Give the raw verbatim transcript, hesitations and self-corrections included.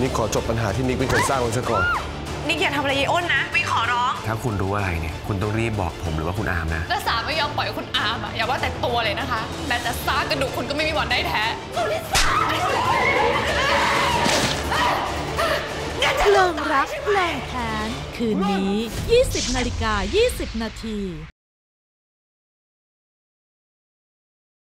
นิกขอจบปัญหาที่นิกเป็นคนสร้างมันซะก่อนนิกอย่าทำอะไรยายอ้นนะไม่ขอร้องถ้าคุณรู้อะไรเนี่ยคุณต้องรีบบอกผมหรือว่าคุณอามนะและสามไม่ยอมปล่อยคุณอามอะอย่าว่าแต่ตัวเลยนะคะแม้แต่ซากกระดูกคุณก็ไม่มีวันได้แท้เลิงรักแหล่งแทนคืนนี้ ยี่สิบนาฬิกายี่สิบนาที